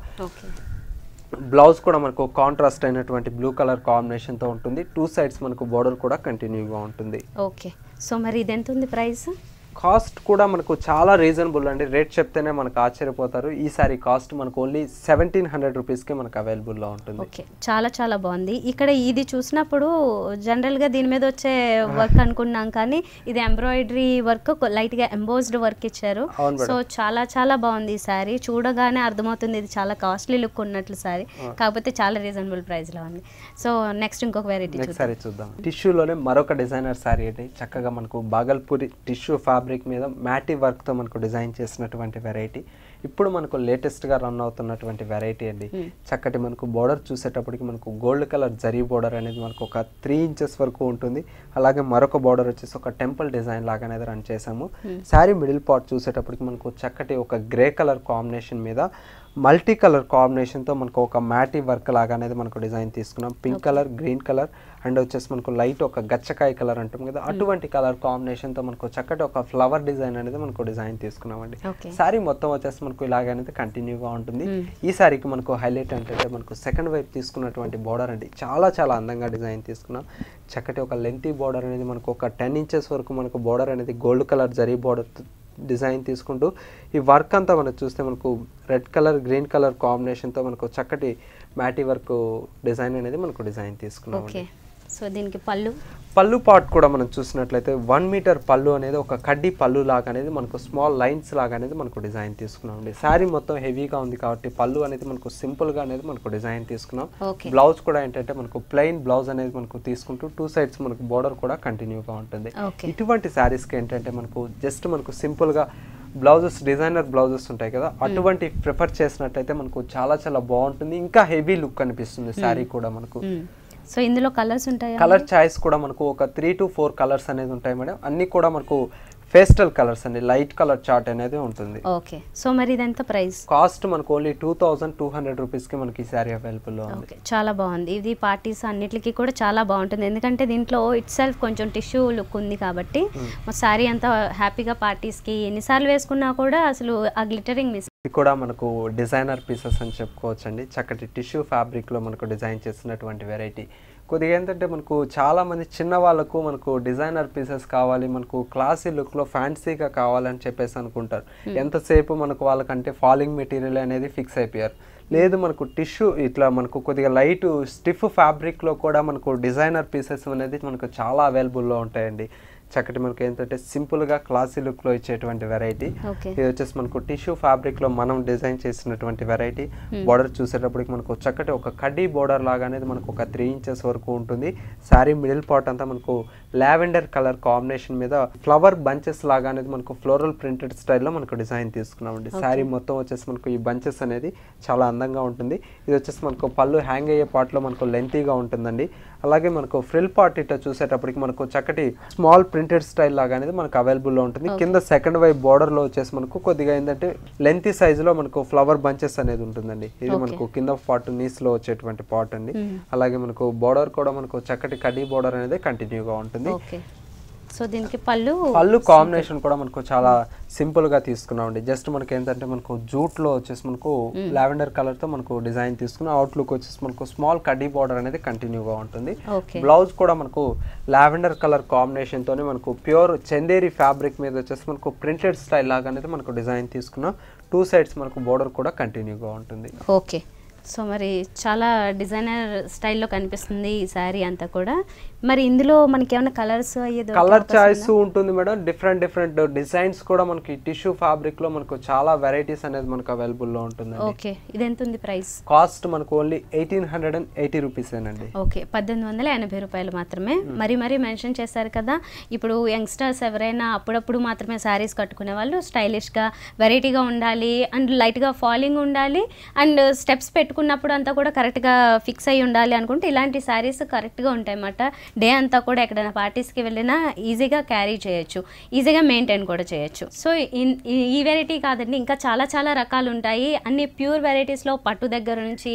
బ్లౌజ్ కూడా మనకు కాంట్రాస్ట్ అయినటువంటి బ్లూ కలర్ కాంబినేషన్తో ఉంటుంది టూ సైడ్స్ మనకు బోర్డర్ కూడా కంటిన్యూగా ఉంటుంది ఓకే సో మరి ఇది ఎంత ఉంది ప్రైస్ కాస్ట్ కూడా మనకు చాలా రీజనబుల్ అండి. రేట్ చెప్తేనే మనకు ఆశ్చర్యపోతారు. ఈ సారీ కాస్ట్ మనకు ఓన్లీ సెవెంటీన్ హండ్రెడ్ రూపీస్ కి మనకు అవైలబుల్ లో ఉంటుంది. ఓకే, చాలా చాలా బాగుంది. ఇక్కడ ఇది చూసినప్పుడు జనరల్ గా దీని మీద వచ్చే వర్క్ అనుకున్నాం, కానీ ఇది ఎంబ్రాయిడరీ వర్క్, లైట్ గా ఎంబోస్డ్ వర్క్ ఇచ్చారు. సో చాలా చాలా బాగుంది ఈ సారీ. చూడగానే అర్థమవుతుంది ఇది చాలా కాస్ట్లీ లుక్ ఉన్నట్లు సారీ, కాకపోతే చాలా రీజనబుల్ ప్రైస్ లో ఉంది. సో నెక్స్ట్ ఇంకొక వెరైటీ చూద్దాం. టిష్యూ లోనే మరొక డిజైనర్ సారీ అండి. చక్కగా మనకు బాగల్పూరి టిష్యూ ఫ్యాబ్రిక్ మీద మ్యాటి వర్క్తో మనకు డిజైన్ చేసినటువంటి వెరైటీ. ఇప్పుడు మనకు లేటెస్ట్గా రన్ అవుతున్నటువంటి వెరైటీ అండి. చక్కటి మనకు బోర్డర్ చూసేటప్పటికి మనకు గోల్డ్ కలర్ జరీ బోర్డర్ అనేది మనకు ఒక త్రీ ఇంచెస్ వరకు ఉంటుంది. అలాగే మరొక బోర్డర్ వచ్చేసి ఒక టెంపుల్ డిజైన్ లాగా అనేది రన్ చేసాము. శారీ మిడిల్ పార్ట్ చూసేటప్పటికి మనకు చక్కటి ఒక గ్రే కలర్ కాంబినేషన్ మీద మల్టీ కలర్ కాంబినేషన్తో మనకు ఒక మ్యాటి వర్క్ లాగా అనేది మనకు డిజైన్ తీసుకున్నాం. Pink colour, green colour and వచ్చేసి మనకు లైట్ ఒక గచ్చకాయ కలర్ అంటాం కదా, అటువంటి కలర్ కాంబినేషన్తో మనకు చక్కటి ఒక ఫ్లవర్ డిజైన్ అనేది మనకు డిజైన్ తీసుకున్నామండి. సారీ మొత్తం వచ్చేసి మనకు ఇలాగనేది కంటిన్యూగా ఉంటుంది. ఈ సారీకి మనకు హైలైట్ అంటే మనకు సెకండ్ వైపు తీసుకున్నటువంటి బోర్డర్ అండి. చాలా చాలా అందంగా డిజైన్ తీసుకున్నాం. చక్కటి ఒక లెంతీ బోర్డర్ అనేది మనకు ఒక టెన్ ఇంచెస్ వరకు మనకు బోర్డర్ అనేది gold colour zari border design తీసుకుంటూ ఈ వర్క్ అంతా మనం చూస్తే మనకు రెడ్ కలర్, గ్రీన్ కలర్ కాంబినేషన్తో మనకు చక్కటి మ్యాటి వర్క్ డిజైన్ అనేది మనకు డిజైన్ తీసుకున్నాం. సో దీనికి పళ్ళు పళ్ళు పార్ట్ కూడా మనం చూసినట్లయితే వన్ మీటర్ పళ్ళు అనేది ఒక కడ్డీ పళ్ళు లాగా అనేది మనకు స్మాల్ లైన్స్ లాగా అనేది మనకు డిజైన్ తీసుకున్నాం అండి. శారీ మొత్తం హెవీగా ఉంది కాబట్టి పళ్ళు అనేది మనకు సింపుల్గా అనేది మనకు డిజైన్ తీసుకున్నాం. బ్లౌజ్ కూడా ఏంటంటే మనకు ప్లెయిన్ బ్లౌజ్ అనేది మనకు తీసుకుంటూ టూ సైడ్స్ మనకు బోర్డర్ కూడా కంటిన్యూగా ఉంటుంది. ఇటువంటి శారీస్కి ఏంటంటే మనకు జస్ట్ మనకు సింపుల్గా బ్లౌజెస్, డిజైనర్ బ్లౌజెస్ ఉంటాయి కదా, అటువంటి ప్రిఫర్ చేసినట్లయితే మనకు చాలా చాలా బాగుంటుంది. ఇంకా హెవీ లుక్ అనిపిస్తుంది శారీ కూడా మనకు. సో ఇందులో కలర్స్ ఉంటాయి, కలర్ చాయిస్ కూడా మనకు ఒక త్రీ టు ఫోర్ కలర్స్ అనేది ఉంటాయి మేడం. అన్ని కూడా మనకు పేస్టల్ కలర్స్ అండి, లైట్ కలర్ చార్ట్ అనేది ఉంటుంది. ఓకే, సో మరి ఇదంతా ప్రైస్ కాస్ట్ మనకు only two thousand two hundred rupees కి మనకి ఈ సారీ అవైలబుల్ లో ఉంది. చాలా బాగుంది. ఇది పార్టీస్ అన్నిటికీ కూడా చాలా బాగుంటుంది, ఎందుకంటే దీంట్లో ఇట్ సెల్ఫ్ కొంచెం టిష్యూ లుక్ ఉంది కాబట్టి సారీ అంతా హ్యాపీగా పార్టీస్ కి ఎన్నిసార్లు వేసుకున్నా కూడా అసలు ఆ గ్లిటరింగ్ మిస్. ఇది కూడా మనకు డిజైనర్ పీసెస్ అని చెప్పుకోవచ్చు అండి. చక్కటి టిష్యూ ఫ్యాబ్రిక్ లో మనకు డిజైన్ చేసినటువంటి వెరైటీ. కొద్దిగా ఏంటంటే మనకు చాలామంది చిన్న వాళ్ళకు మనకు డిజైనర్ పీసెస్ కావాలి, మనకు క్లాసీ లుక్లో ఫ్యాన్సీగా కావాలని చెప్పేసి అనుకుంటారు. ఎంతసేపు మనకు వాళ్ళకంటే ఫాలింగ్ మెటీరియల్ అనేది ఫిక్స్ అయిపోయారు. లేదు, మనకు టిష్యూ ఇట్లా మనకు కొద్దిగా లైట్ స్టిఫ్ ఫ్యాబ్రిక్లో కూడా మనకు డిజైనర్ పీసెస్ అనేది మనకు చాలా అవైలబుల్లో ఉంటాయండి. చక్కటి మనకు ఏంటంటే సింపుల్గా క్లాసీ లుక్లో ఇచ్చేటువంటి వెరైటీ. ఇది వచ్చేసి మనకు టిష్యూ ఫ్యాబ్రిక్లో మనం డిజైన్ చేసినటువంటి వెరైటీ. బోర్డర్ చూసేటప్పటికి మనకు చక్కటి ఒక కడ్డీ బోర్డర్ లాగా అనేది మనకు ఒక త్రీ ఇంచెస్ వరకు ఉంటుంది. శారీ మిడిల్ పార్ట్ అంతా మనకు లావెండర్ కలర్ కాంబినేషన్ మీద ఫ్లవర్ బంచెస్ లాగా అనేది మనకు ఫ్లోరల్ ప్రింటెడ్ స్టైల్లో మనకు డిజైన్ తీసుకున్నామండి. శారీ మొత్తం వచ్చేసి మనకు ఈ బంచెస్ అనేది చాలా అందంగా ఉంటుంది. ఇది వచ్చేసి మనకు పళ్ళు హ్యాంగ్ అయ్యే పార్ట్లో మనకు లెంతీగా ఉంటుందండి. అలాగే మనకు ఫ్రిల్ పార్ట్ ఇట్లా చూసేటప్పటికి మనకు చక్కటి స్మాల్ ప్రింటెడ్ స్టైల్ లాగా అనేది మనకు అవైలబుల్లో ఉంటుంది. కింద సెకండ్ వైపు బోర్డర్లో వచ్చేసి మనకు కొద్దిగా ఏంటంటే లెంతీ సైజులో మనకు ఫ్లవర్ బంచెస్ అనేది ఉంటుందండి. ఇది మనకు కింద పార్ట్ నీస్లో వచ్చేటువంటి పార్ట్ అండి. అలాగే మనకు బోర్డర్ కూడా మనకు చక్కటి కడ్డీ బోర్డర్ అనేది కంటిన్యూగా ఉంటుంది. సో దీనికి పళ్ళు పళ్ళు కాంబినేషన్ కూడా మనకు చాలా సింపుల్ గా తీసుకున్నాం అండి. జస్ట్ మనకి ఏంటంటే మనకు జూట్ లో వచ్చేసి మనకు లావెండర్ కలర్ తో మనకు డిజైన్ తీసుకున్నాం. అవుట్ లుక్ వచ్చేసి మనకు స్మాల్ కడ్డీ బోర్డర్ అనేది కంటిన్యూగా ఉంటుంది. బ్లౌజ్ కూడా మనకు లావెండర్ కలర్ కాంబినేషన్ తోనే మనకు ప్యూర్ చందేరి ఫ్యాబ్రిక్ మీద వచ్చేసి మనకు ప్రింటెడ్ స్టైల్ లాగా అనేది మనకు డిజైన్ తీసుకున్నాం. టూ సైడ్స్ మనకు బోర్డర్ కూడా కంటిన్యూగా ఉంటుంది. ఓకే, సో మరి చాలా డిజైనర్ స్టైల్లో కనిపిస్తుంది ఈ శారీ అంతా కూడా. మరి ఇందులో మనకి ఏమైనా కలర్స్ అయ్యేది, కలర్ చాయిస్ ఉంటుంది మేడం. డిఫరెంట్ డిఫరెంట్ డిజైన్స్ కూడా మనకి టిష్యూ ఫ్యాబ్రిక్ లో మనకు చాలా వెరైటీస్ అనేది మనకు అవైలబుల్ లో ఉంటుంది. ఓకే, ఇది ఎంత ఉంది ప్రైస్? కాస్ట్ మనకు only eighteen hundred and eighty rupees అండి. ఓకే, పద్దెనిమిది వందల ఎనభై రూపాయలు మాత్రమే. మరి మరి మెన్షన్ చేశారు కదా, ఇప్పుడు యంగ్స్టర్స్ ఎవరైనా అప్పుడప్పుడు మాత్రమే శారీస్ కట్టుకునే వాళ్ళు స్టైలిష్ గా వెరైటీగా ఉండాలి అండ్ లైట్ గా ఫాలింగ్ ఉండాలి అండ్ స్టెప్స్ పెట్టు కున్నప్పుడు అంతా కూడా కరెక్ట్గా ఫిక్స్ అయ్యి ఉండాలి అనుకుంటే ఇలాంటి శారీస్ కరెక్ట్గా ఉంటాయి అన్నమాట. డే అంతా కూడా ఎక్కడైనా పార్టీస్కి వెళ్ళినా ఈజీగా క్యారీ చేయొచ్చు, ఈజీగా మెయింటైన్ కూడా చేయొచ్చు. సో ఈ వెరైటీ కాదండి, ఇంకా చాలా చాలా రకాలు ఉంటాయి. అన్ని ప్యూర్ వెరైటీస్లో పట్టు దగ్గర నుంచి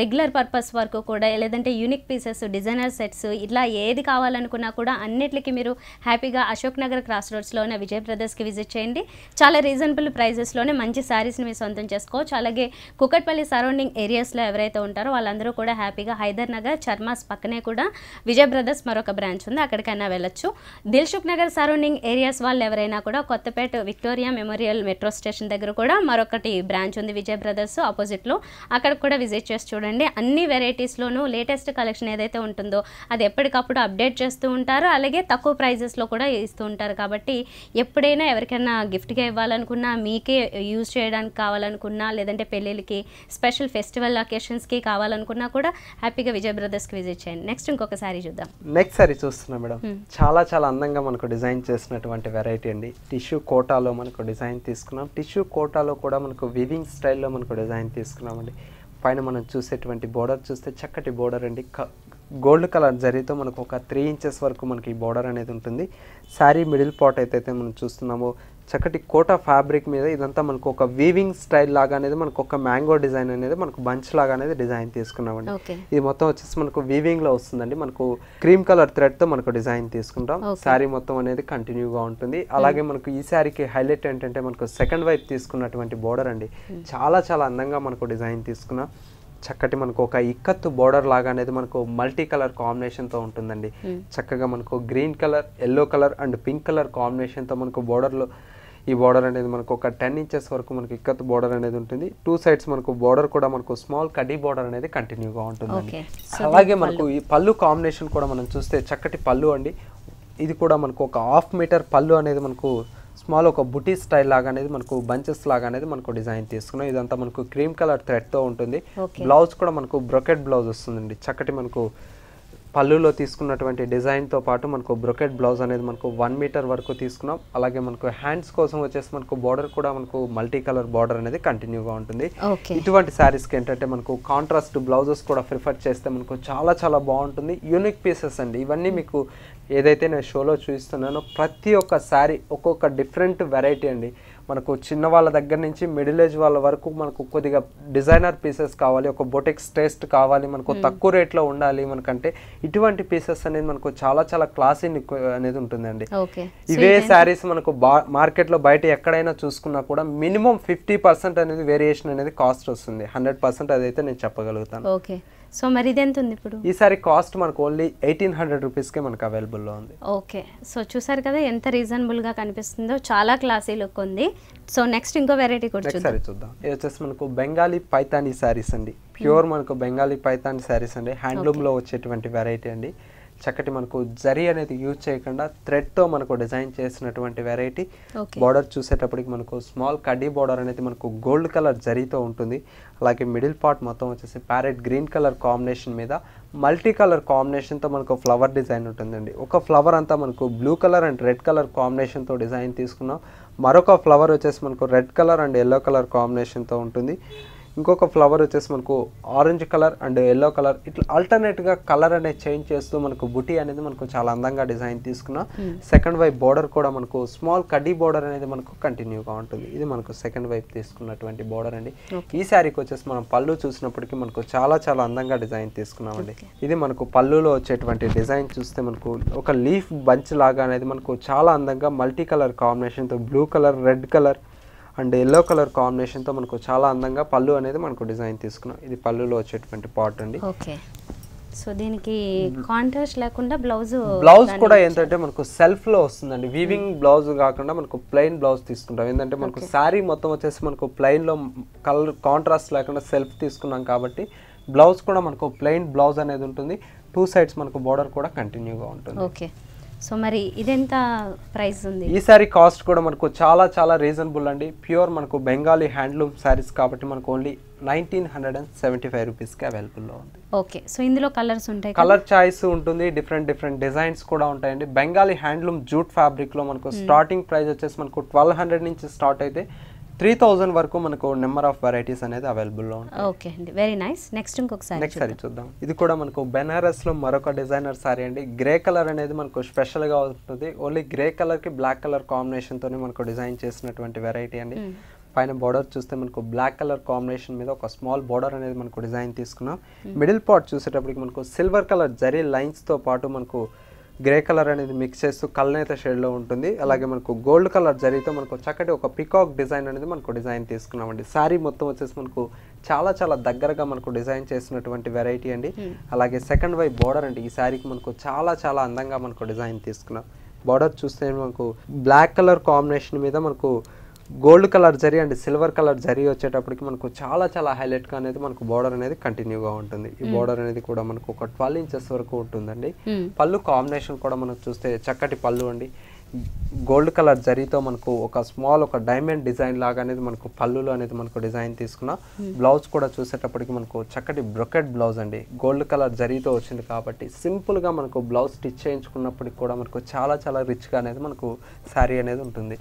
రెగ్యులర్ పర్పస్ వరకు కూడా, లేదంటే యూనిక్ పీసెస్, డిజైనర్ సెట్స్, ఇట్లా ఏది కావాలనుకున్నా కూడా అన్నిటికీ మీరు హ్యాపీగా అశోక్ నగర్ క్రాస్ రోడ్స్లోనే విజయ్ బ్రదర్స్కి విజిట్ చేయండి. చాలా రీజనబుల్ ప్రైజెస్లోనే మంచి శారీస్ని మీరు సొంతం చేసుకోవచ్చు. అలాగే Kukatpally surrounding areas lo evaraithe untaro vallandaru kuda happy ga Hyder Nagar Charmas pakkane kuda Vijay Brothers maroka branch undi akkadikaina vellachchu. Dilshuk Nagar surrounding areas vallu evaraina kuda Kotapet Victoria Memorial metro station daggara kuda marokati branch undi Vijay Brothers opposite lo akkada kuda visit chesi chudandi. Anni varieties lonu latest collection edaithe untundo adi eppudikappudu update chestu untaru alage takku prices lo kuda istu untaru kabatti eppudaina evarikaina gift ga ivvalanunna meeke use cheyadaniki kavalanunna ledante pelleliki special festival occasions ki kavalanunna kuda happy ga Vijay Brothers ki visit cheyandi. Next inkoka saree chuddam. Next saree chustunna madam. Chala chala andanga manaku design chesinatuvanti variety andi. Tissue kota lo manaku design తీసుకున్నాం. Tissue కోటాలో కూడా మనకు weaving స్టైల్లో మనకు design తీసుకున్నామండి. పైన మనం చూసేటువంటి బోర్డర్ చూస్తే చక్కటి బోర్డర్ అండి. గోల్డ్ కలర్ జరీతో మనకు ఒక త్రీ ఇంచెస్ వరకు మనకి ఈ బోర్డర్ అనేది ఉంటుంది. శారీ మిడిల్ పార్ట్ అయితే మనం చూస్తున్నామో చక్కటి కోటా ఫ్యాబ్రిక్ మీద ఇదంతా మనకు ఒక వీవింగ్ స్టైల్ లాగా అనేది మనకు ఒక మ్యాంగో డిజైన్ అనేది మనకు బంచ్ లాగా అనేది డిజైన్ తీసుకున్నామండి. ఇది మొత్తం వచ్చేసి మనకు వీవింగ్లో వస్తుందండి. మనకు క్రీమ్ కలర్ థ్రెడ్తో మనకు డిజైన్ తీసుకుంటాం. శారీ మొత్తం అనేది కంటిన్యూగా ఉంటుంది. అలాగే మనకు ఈ శారీకి హైలైట్ ఏంటంటే మనకు సెకండ్ వైపు తీసుకున్నటువంటి బోర్డర్ అండి. చాలా చాలా అందంగా మనకు డిజైన్ తీసుకున్నాం. చక్కటి మనకు ఒక ఇక్కత్తు బోర్డర్ లాగా అనేది మనకు మల్టీ కలర్ కాంబినేషన్తో ఉంటుందండి. చక్కగా మనకు green colour, yellow colour and pink colour కాంబినేషన్తో మనకు బోర్డర్లో ఈ బోర్డర్ అనేది మనకు ఒక టెన్ ఇంచెస్ వరకు మనకి ఇక్కత్తు బోర్డర్ అనేది ఉంటుంది. టూ సైడ్స్ మనకు బోర్డర్ కూడా మనకు స్మాల్ కడీ బోర్డర్ అనేది కంటిన్యూగా ఉంటుందండి. అలాగే మనకు ఈ పళ్ళు కాంబినేషన్ కూడా మనం చూస్తే చక్కటి పళ్ళు అండి. ఇది కూడా మనకు ఒక హాఫ్ మీటర్ పళ్ళు అనేది మనకు స్మాల్ ఒక బుటీ స్టైల్ లాగా అనేది మనకు బంచెస్ లాగా అనేది మనకు డిజైన్ తీసుకున్నాం. ఇదంతా మనకు క్రీమ్ కలర్ థ్రెడ్తో ఉంటుంది. బ్లౌజ్ కూడా మనకు బ్రొకెట్ బ్లౌజ్ వస్తుందండి. చక్కటి మనకు పళ్ళులో తీసుకున్నటువంటి డిజైన్తో పాటు మనకు బ్రొకెట్ బ్లౌజ్ అనేది మనకు వన్ మీటర్ వరకు తీసుకున్నాం. అలాగే మనకు హ్యాండ్స్ కోసం వచ్చేసి మనకు బార్డర్ కూడా మనకు మల్టీ కలర్ బార్డర్ అనేది కంటిన్యూగా ఉంటుంది. ఇటువంటి శారీస్కి ఏంటంటే మనకు కాంట్రాస్ట్ బ్లౌజెస్ కూడా ప్రిఫర్ చేస్తే మనకు చాలా చాలా బాగుంటుంది. యూనిక్ పీసెస్ అండి ఇవన్నీ. మీకు ఏదైతే నేను షోలో చూపిస్తున్నానో ప్రతి ఒక్క శారీ ఒక్కొక్క డిఫరెంట్ వెరైటీ అండి. మనకు చిన్న వాళ్ళ దగ్గర నుంచి మిడిల్ ఏజ్ వాళ్ళ వరకు మనకు కొద్దిగా డిజైనర్ పీసెస్ కావాలి, ఒక బొటిక్స్ టేస్ట్ కావాలి, మనకు తక్కువ రేట్లో ఉండాలి మనకంటే ఇటువంటి పీసెస్ అనేది మనకు చాలా చాలా క్లాసీ అనేది ఉంటుందండి. ఇవే శారీస్ మనకు మార్కెట్లో బయట ఎక్కడైనా చూసుకున్నా కూడా మినిమం ఫిఫ్టీ పర్సెంట్ అనేది వేరియేషన్ అనేది కాస్ట్ వస్తుంది. హండ్రెడ్ పర్సెంట్ అదైతే నేను చెప్పగలుగుతాను. సో మరి ఇదెంత ఉంది ఇప్పుడు? ఈసారి కాస్ట్ మనకు ఓన్లీ ఎయిటీన్ హండ్రెడ్ రూపీస్కే మనకు అవైలబుల్లో ఉంది. ఓకే, సో చూసారు కదా ఎంత రీజనబుల్గా కనిపిస్తుందో, చాలా క్లాసీ లుక్ ఉంది. సో నెక్స్ట్ ఇంకో వెరైటీ కూడా చూద్దాం. ఇది వచ్చేసి మనకు బెంగాలీ పైతానీ శారీస్ అండి. ప్యూర్ మనకు బెంగాలీ పైతానీ శారీస్ అండి. హ్యాండ్లూమ్లో వచ్చేటువంటి వెరైటీ అండి. చక్కటి మనకు జరీ అనేది యూజ్ చేయకుండా థ్రెడ్తో మనకు డిజైన్ చేసినటువంటి వెరైటీ. బార్డర్ చూసేటప్పటికి మనకు స్మాల్ కడ్డీ బార్డర్ అనేది మనకు గోల్డ్ కలర్ జరీతో ఉంటుంది. అలాగే మిడిల్ పార్ట్ మొత్తం వచ్చేసి ప్యారెట్ గ్రీన్ కలర్ కాంబినేషన్ మీద మల్టీ కలర్ కాంబినేషన్తో మనకు ఫ్లవర్ డిజైన్ ఉంటుందండి. ఒక ఫ్లవర్ అంతా మనకు blue colour and red colour కాంబినేషన్తో డిజైన్ తీసుకున్నాం. మరొక ఫ్లవర్ వచ్చేసి మనకు red colour and yellow colour కాంబినేషన్తో ఉంటుంది. ఇంకొక ఫ్లవర్ వచ్చేసి మనకు orange colour and yellow colour, ఇట్లా ఆల్టర్నేట్గా కలర్ అనేది చేంజ్ చేస్తూ మనకు బుటీ అనేది మనకు చాలా అందంగా డిజైన్ తీసుకున్నాం. సెకండ్ వైప్ బోర్డర్ కూడా మనకు స్మాల్ కడ్డీ బోర్డర్ అనేది మనకు కంటిన్యూగా ఉంటుంది. ఇది మనకు సెకండ్ వైప్ తీసుకున్నటువంటి బోర్డర్ అండి. ఈ శారీకి వచ్చేసి మనం పళ్ళు చూసినప్పటికీ మనకు చాలా చాలా అందంగా డిజైన్ తీసుకున్నామండి. ఇది మనకు పళ్ళులో వచ్చేటువంటి డిజైన్ చూస్తే మనకు ఒక లీఫ్ బంచ్ లాగా అనేది మనకు చాలా అందంగా మల్టీ కలర్ కాంబినేషన్తో blue colour, red colour and yellow colour కాంబినేషన్తో మనకు చాలా అందంగా పళ్ళు అనేది మనకు డిజైన్ తీసుకున్నాం. ఇది పళ్ళులో వచ్చేటువంటి పార్ట్ అండి. సో దీనికి కాంట్రాస్ట్ లేకుండా బ్లౌజ్ బ్లౌజ్ కూడా ఏంటంటే మనకు సెల్ఫ్ లో వస్తుందండి. వీవింగ్ బ్లౌజ్ కాకుండా మనకు ప్లెయిన్ బ్లౌజ్ తీసుకుంటాం. ఏంటంటే మనకు శారీ మొత్తం వచ్చేసి మనకు ప్లెయిన్ లో కలర్ కాంట్రాస్ట్ లేకుండా సెల్ఫ్ తీసుకున్నాం కాబట్టి బ్లౌజ్ కూడా మనకు ప్లెయిన్ బ్లౌజ్ అనేది ఉంటుంది. టూ సైడ్స్ మనకు బోర్డర్ కూడా కంటిన్యూగా ఉంటుంది. ఓకే, సో మరి ఇదెంత ప్రైస్ ఉంది? ఈ సారీ కాస్ట్ కూడా మనకు చాలా చాలా రీజనబుల్ అండి. ప్యూర్ మనకు బెంగాలీ హ్యాండ్లూమ్ శారీస్ కాబట్టి మనకు only nineteen hundred and seventy five రూపీస్కి అవైలబుల్లో ఉంది. ఓకే, సో ఇందులో కలర్స్ ఉంటాయి, కలర్ చాయిస్ ఉంటుంది, డిఫరెంట్ డిఫరెంట్ డిజైన్స్ కూడా ఉంటాయండి. బెంగాలీ హ్యాండ్లూమ్ జూట్ ఫ్యాబ్రిక్లో మనకు స్టార్టింగ్ ప్రైస్ వచ్చేసి మనకు ట్వెల్వ్ హండ్రెడ్ నుంచి స్టార్ట్ అయితే త్రీ థౌజండ్ వరకు మనకు నెంబర్ ఆఫ్ వెరైటీస్ అనేది అవైలబుల్లో ఉంటాయి. ఓకే అండి, వెరీ నైస్. నెక్స్ట్ ఇంకొకసారి నెక్స్ట్ సారీ చూద్దాం. ఇది కూడా మనకు బెనారస్లో మరొక డిజైనర్ సారీ అండి. గ్రే కలర్ అనేది మనకు స్పెషల్గా ఉంటుంది. ఓన్లీ గ్రే కలర్కి బ్లాక్ కలర్ కాంబినేషన్తోనే మనకు డిజైన్ చేసినటువంటి వెరైటీ అండి. పైన బోర్డర్ చూస్తే మనకు బ్లాక్ కలర్ కాంబినేషన్ మీద ఒక స్మాల్ బోర్డర్ అనేది మనకు డిజైన్ తీసుకున్నాం. మిడిల్ పార్ట్ చూసేటప్పటికి మనకు సిల్వర్ కలర్ జరీ లైన్స్తో పాటు మనకు గ్రే కలర్ అనేది మిక్స్ చేస్తూ కల్నేత షేడ్ లో ఉంటుంది. అలాగే మనకు గోల్డ్ కలర్ జరితో మనకు చక్కటి ఒక పికాక్ డిజైన్ అనేది మనకు డిజైన్ తీసుకున్నామండి. సారీ మొత్తం వచ్చేసి మనకు చాలా చాలా దగ్గరగా మనకు డిజైన్ చేసినటువంటి వెరైటీ అండి. అలాగే సెకండ్ వై బోర్డర్ అండి. ఈ సారీకి మనకు చాలా చాలా అందంగా మనకు డిజైన్ తీసుకున్నాం. బోర్డర్ చూస్తే మనకు బ్లాక్ కలర్ కాంబినేషన్ మీద మనకు gold colour zari and silver colour zari వచ్చేటప్పటికి మనకు చాలా చాలా హైలైట్గా అనేది మనకు బోర్డర్ అనేది కంటిన్యూగా ఉంటుంది. ఈ బోర్డర్ అనేది కూడా మనకు ఒక ట్వెల్వ్ ఇంచెస్ వరకు ఉంటుందండి. పళ్ళు కాంబినేషన్ కూడా మనకు చూస్తే చక్కటి పళ్ళు అండి. గోల్డ్ కలర్ జరీతో మనకు ఒక స్మాల్ ఒక డైమండ్ డిజైన్ లాగా అనేది మనకు పళ్ళులో అనేది మనకు డిజైన్ తీసుకున్న బ్లౌజ్ కూడా చూసేటప్పటికి మనకు చక్కటి బ్రొకెట్ బ్లౌజ్ అండి. గోల్డ్ కలర్ జరీతో వచ్చింది కాబట్టి సింపుల్గా మనకు బ్లౌజ్ స్టిచ్ చేయించుకున్నప్పటికి కూడా మనకు చాలా చాలా రిచ్గా అనేది మనకు శారీ అనేది ఉంటుంది.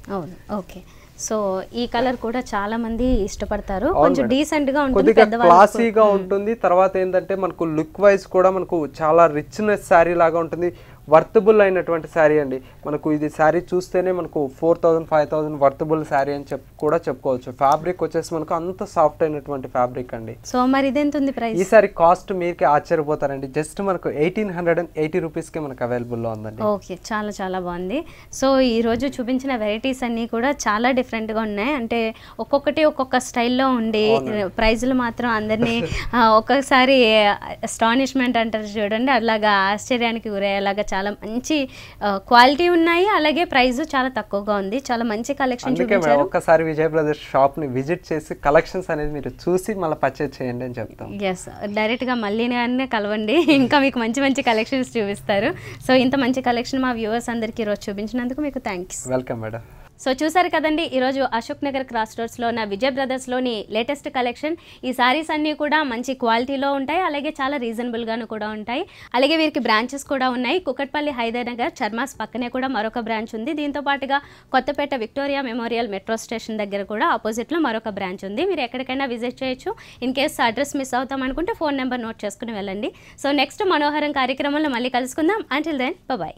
ఓకే, సో ఈ కలర్ కూడా చాలా మంది ఇష్టపడతారు. కొంచెం డీసెంట్ గా ఉంటుంది, క్లాసీగా ఉంటుంది. తర్వాత ఏంటంటే మనకు లుక్ వైజ్ కూడా మనకు చాలా రిచ్నెస్ శారీ లాగా ఉంటుంది. వర్తబుల్ అయినటువంటి శారీ అండి. మనకు ఇది శారీ చూస్తేనే మనకు four thousand five thousand worthable sari అని చెప్పి కూడా చెప్పుకోవచ్చు. ఫ్యాబ్రిక్ వచ్చేసి మనకు అంత సాఫ్ట్ అయినటువంటి ఫ్యాబ్రిక్ అండి. సో మరి ఇదెంత ఉంది ప్రైస్? ఈ సారీ కాస్ట్ మీరుకే ఆశ్చర్యపోతారండి. జస్ట్ మనకు eighteen hundred and eighty rupees కి మనకు అవైలబుల్ లో ఉందండి. ఓకే, చాలా చాలా బాగుంది. సో ఈ రోజు చూపించిన వెరైటీస్ అన్ని కూడా చాలా డిఫరెంట్ గా ఉన్నాయి. అంటే ఒక్కొక్కటి ఒక్కొక్క స్టైల్లో ఉండి ప్రైజ్లు మాత్రం అందరినీ ఒక్కొక్కసారి అస్టానిష్మెంట్ అంటారు చూడండి, అలాగా ఆశ్చర్యానికి గురయ్యేలాగా చాలా మంచి క్వాలిటీ ఉన్నాయి. అలాగే ప్రైస్ చాలా తక్కువగా ఉంది. చాలా మంచి కలెక్షన్ చూపించారు. ఒక్కసారి విజయ్ బ్రదర్స్ షాప్ ని విజిట్ చేసి కలెక్షన్స్ అనేది మీరు చూసి మళ్ళీ పర్చేజ్ చేయండి అని చెప్తాం. ఎస్, డైరెక్ట్ గా మళ్ళీ నేనే కలవండి, ఇంకా మీకు మంచి మంచి కలెక్షన్స్ చూపిస్తారు. సో ఇంత మంచి కలెక్షన్ మా వ్యూవర్స్ అందరికీ ఈరోజు చూపించినందుకు మీకు థ్యాంక్స్. Welcome madam. సో చూసారు కదండి ఈరోజు అశోక్ నగర్ క్రాస్ రోడ్స్లో ఉన్న విజయ్ బ్రదర్స్లోని లేటెస్ట్ కలెక్షన్. ఈ సారీస్ అన్నీ కూడా మంచి క్వాలిటీలో ఉంటాయి, అలాగే చాలా రీజనబుల్గాను కూడా ఉంటాయి. అలాగే వీరికి బ్రాంచెస్ కూడా ఉన్నాయి. కుకట్పల్లి హైదర్ నగర్ చర్మాస్ పక్కనే కూడా మరొక బ్రాంచ్ ఉంది. దీంతో పాటుగా Kothapet Victoria Memorial metro station దగ్గర కూడా ఆపోజిట్లో మరొక బ్రాంచ్ ఉంది. మీరు ఎక్కడికైనా విజిట్ చేయొచ్చు. ఇన్ కేస్ అడ్రస్ మిస్ అవుతాం అనుకుంటే ఫోన్ నెంబర్ నోట్ చేసుకుని వెళ్ళండి. సో నెక్స్ట్ మనోహరం కార్యక్రమంలో మళ్ళీ కలుసుకుందాం. Until then bye.